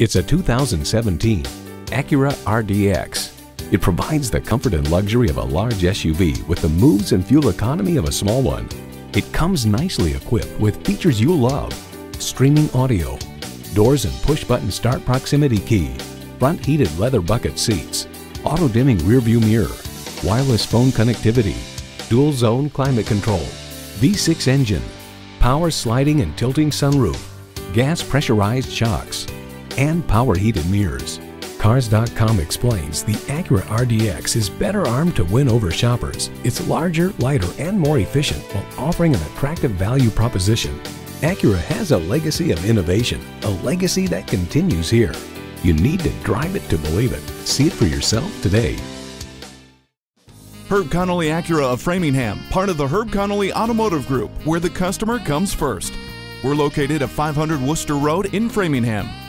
It's a 2017 Acura RDX. It provides the comfort and luxury of a large SUV with the moves and fuel economy of a small one. It comes nicely equipped with features you'll love: streaming audio, doors and push-button start proximity key, front heated leather bucket seats, auto-dimming rearview mirror, wireless phone connectivity, dual zone climate control, V6 engine, power sliding and tilting sunroof, gas pressurized shocks, and power heated mirrors. Cars.com explains the Acura RDX is better armed to win over shoppers. It's larger, lighter, and more efficient while offering an attractive value proposition. Acura has a legacy of innovation, a legacy that continues here. You need to drive it to believe it. See it for yourself today. Herb Connolly Acura of Framingham, part of the Herb Connolly Automotive Group, where the customer comes first. We're located at 500 Worcester Road in Framingham.